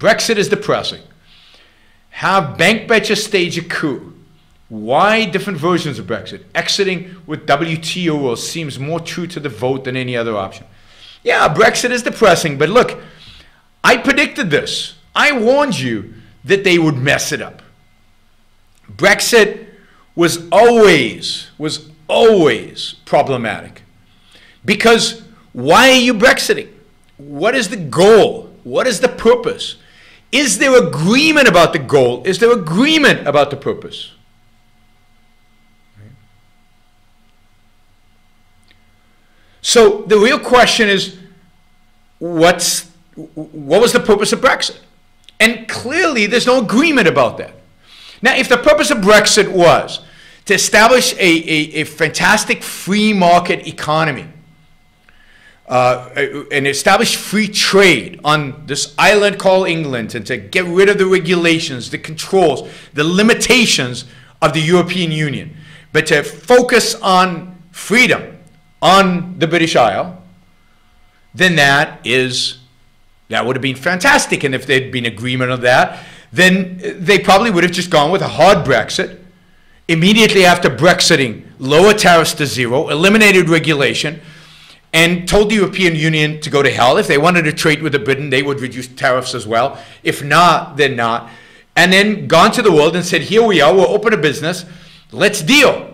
Brexit is depressing. Have bankbenchers stage a coup. Why different versions of Brexit? Exiting with WTO rules seems more true to the vote than any other option. Yeah, Brexit is depressing, but look, I predicted this. I warned you that they would mess it up. Brexit was always problematic. Because why are you Brexiting? What is the goal? What is the purpose? Is there agreement about the goal? Is there agreement about the purpose? So the real question is, what was the purpose of Brexit? And clearly there's no agreement about that. Now, if the purpose of Brexit was to establish a fantastic free market economy and establish free trade on this island called England, and to get rid of the regulations, the controls, the limitations of the European Union, but to focus on freedom on the British Isle, then that would have been fantastic. And if there'd been agreement on that, then they probably would have just gone with a hard Brexit. Immediately after Brexiting, lower tariffs to zero, eliminated regulation, and told the European Union to go to hell. If they wanted to trade with Britain, they would reduce tariffs as well. If not, then not. And then gone to the world and said, here we are, we're open to business, let's deal.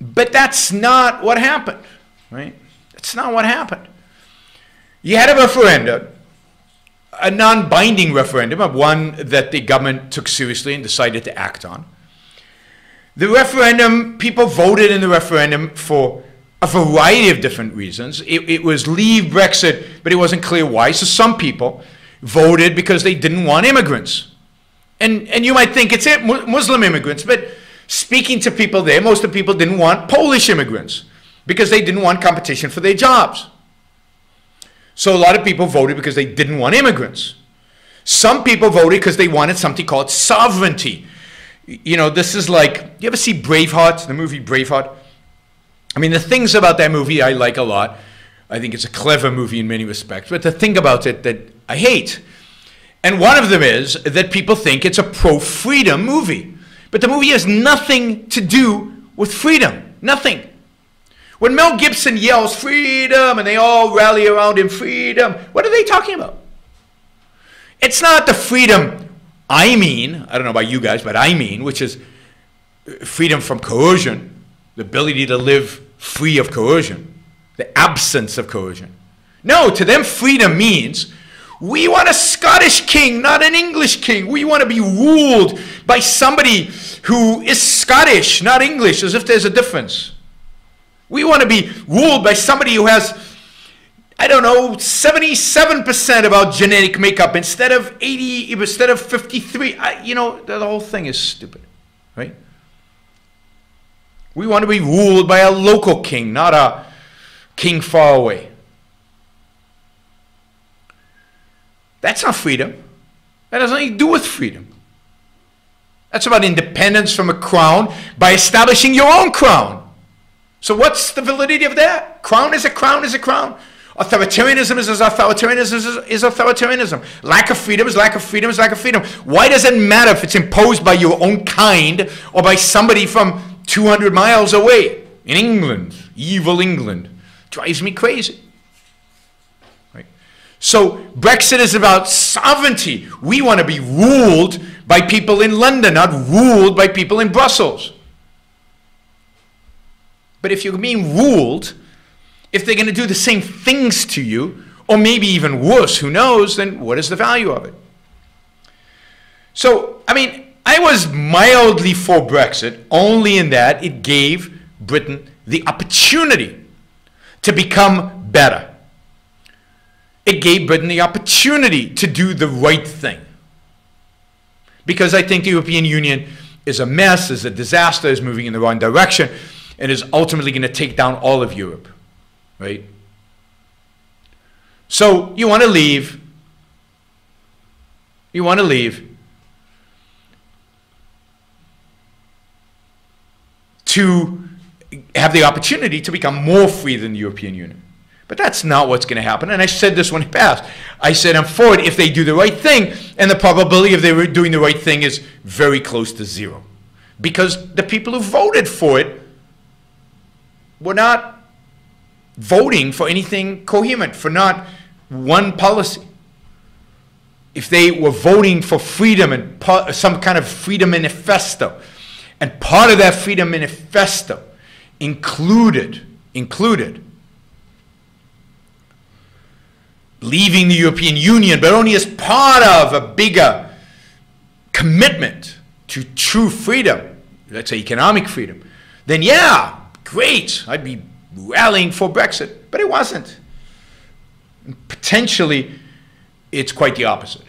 But that's not what happened, right? That's not what happened. You had a referendum, a non-binding referendum, one that the government took seriously and decided to act on. The referendum, people voted in the referendum for a variety of different reasons. It was leave Brexit, but it wasn't clear why. So some people voted because they didn't want immigrants. And you might think it's Muslim immigrants, but speaking to people there, most of the people didn't want Polish immigrants because they didn't want competition for their jobs. So a lot of people voted because they didn't want immigrants. Some people voted because they wanted something called sovereignty. You know, this is like, you ever see Braveheart, the movie Braveheart? I mean, the things about that movie I like a lot. I think it's a clever movie in many respects, but the thing about it that I hate. And one of them is that people think it's a pro-freedom movie. But the movie has nothing to do with freedom. Nothing. When Mel Gibson yells freedom and they all rally around him, freedom, what are they talking about? It's not the freedom I mean, I don't know about you guys, but I mean, which is freedom from coercion, the ability to live free of coercion, the absence of coercion. No, to them freedom means we want a Scottish king, not an English king. We want to be ruled by somebody who is Scottish, not English, as if there's a difference. We want to be ruled by somebody who has, I don't know, 77% of our genetic makeup instead of 80, instead of 53. You know, the whole thing is stupid, right? We want to be ruled by a local king, not a king far away. That's not freedom. That has nothing to do with freedom. That's about independence from a crown by establishing your own crown. So what's the validity of that? Crown is a crown is a crown. Authoritarianism is authoritarianism is authoritarianism. Lack of freedom is lack of freedom is lack of freedom. Why does it matter if it's imposed by your own kind or by somebody from 200 miles away? In England, evil England. Drives me crazy. So Brexit is about sovereignty. We want to be ruled by people in London, not ruled by people in Brussels. But if you're being ruled, if they're going to do the same things to you, or maybe even worse, who knows, then what is the value of it? So, I mean, I was mildly for Brexit, only in that it gave Britain the opportunity to become better. It gave Britain the opportunity to do the right thing. Because I think the European Union is a mess, is a disaster, is moving in the wrong direction, and is ultimately going to take down all of Europe, right? So you want to leave. You want to leave to have the opportunity to become more free than the European Union. But that's not what's going to happen. And I said this when it passed. I said, I'm for it if they do the right thing. And the probability of they doing the right thing is very close to zero. Because the people who voted for it were not voting for anything coherent, for not one policy. If they were voting for freedom and some kind of freedom manifesto, and part of that freedom manifesto included leaving the European Union, but only as part of a bigger commitment to true freedom, let's say economic freedom, then yeah, great, I'd be rallying for Brexit, but it wasn't. Potentially, it's quite the opposite.